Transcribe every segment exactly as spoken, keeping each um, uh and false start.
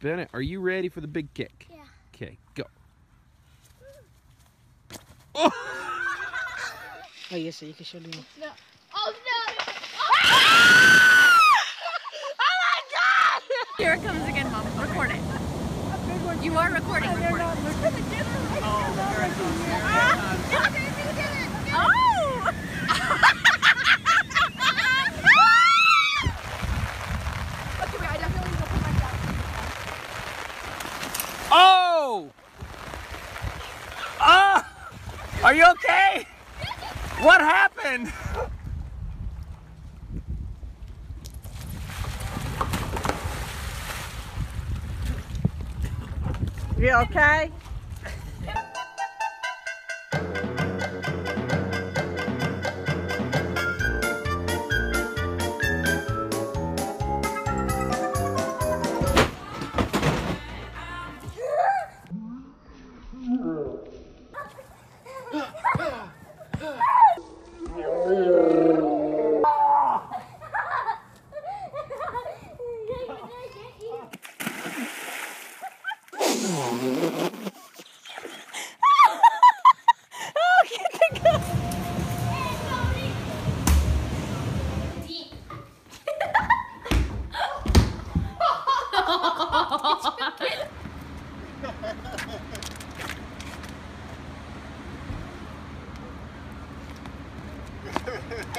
Bennett, are you ready for the big kick? Yeah. Okay, go. Oh! Oh, yes, sir, you can show me. No. Oh, no! Oh, ah! Oh my God! Here it comes again, Mom. Record it. You are recording. Record it. Oh, there it comes. Ah! Oh! Oh! Oh! Are you okay? What happened? You okay? I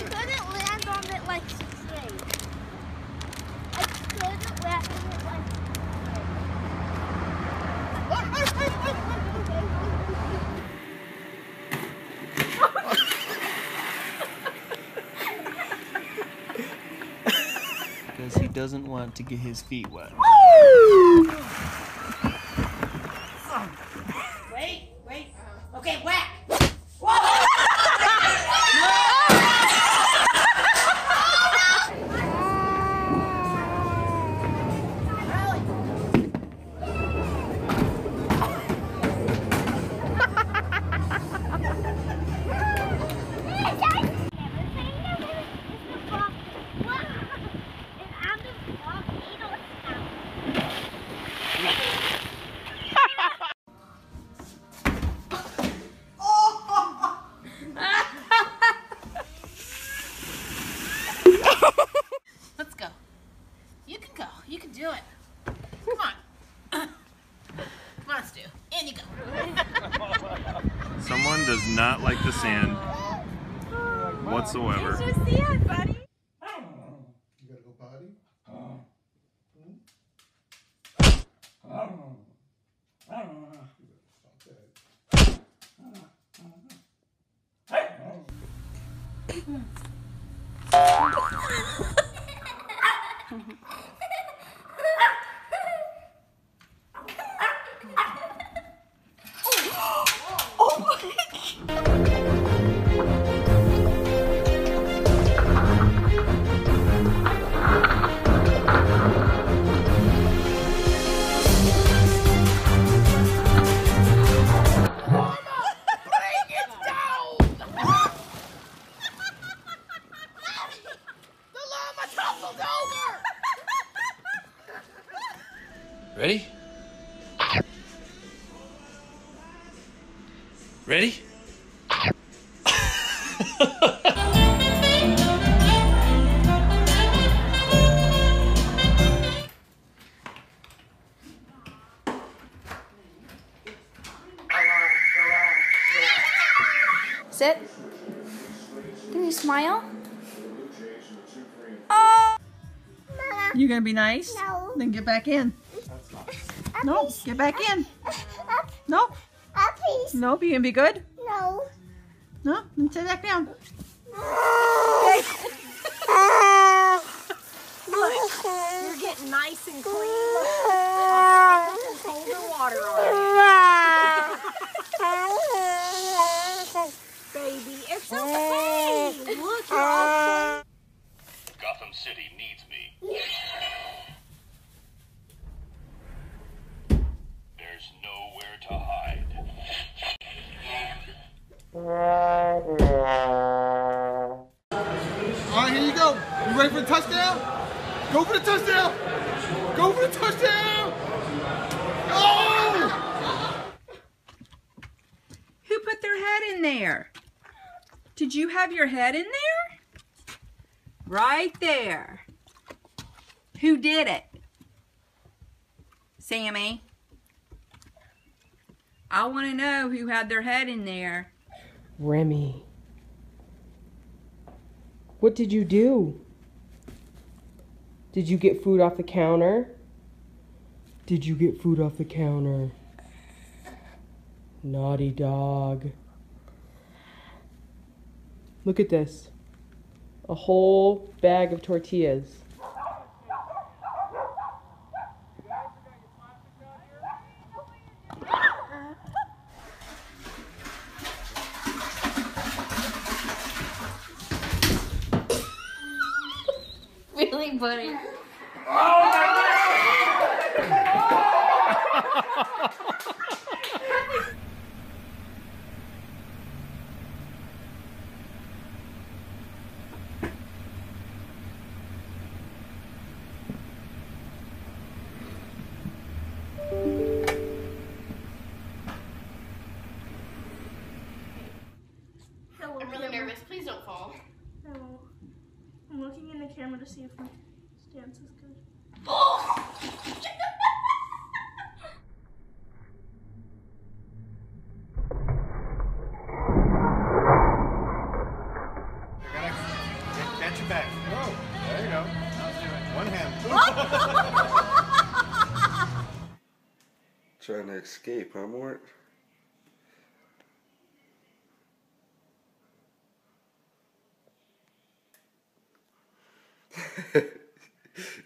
couldn't land on it like six days. I couldn't land on it like six days. Because he doesn't want to get his feet wet. Wait, wait. Okay, whack. Someone does not like the sand whatsoever. It's just sand, buddy. You gotta go potty? Ready? Ready? Sit. Can you smile? Oh. You gonna be nice? No. Then get back in. No, please. Get back in. Uh, uh, no. Uh, please. No, you gonna be good? No. No, then sit back down. Okay. Look, you're getting nice and clean. I'll put some colder water on. Baby, it's okay. Look, you're all clean. Gotham City needs me. To hide. Alright, here you go. You ready for the touchdown? Go for the touchdown! Go for the touchdown! in there? Did you have your head in there? Right there. Who did it? Sammy. I want to know who had their head in there. Remy. What did you do? Did you get food off the counter? Did you get food off the counter? Naughty dog. Look at this. A whole bag of tortillas. Really funny. Oh my God! Camera to see if my stance is good. Oh! You're gonna catch it back. Oh, there you go. One hand. Trying to escape, huh, Mort?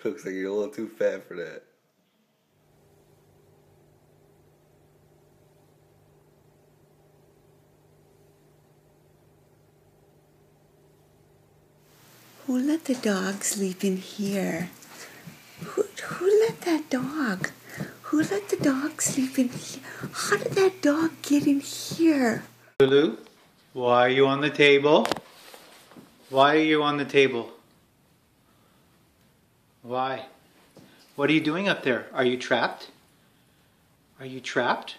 Looks like you're a little too fat for that. Who let the dog sleep in here? Who, who let that dog? Who let the dog sleep in here? How did that dog get in here? Lulu, why are you on the table? Why are you on the table? Why? What are you doing up there? Are you trapped? Are you trapped?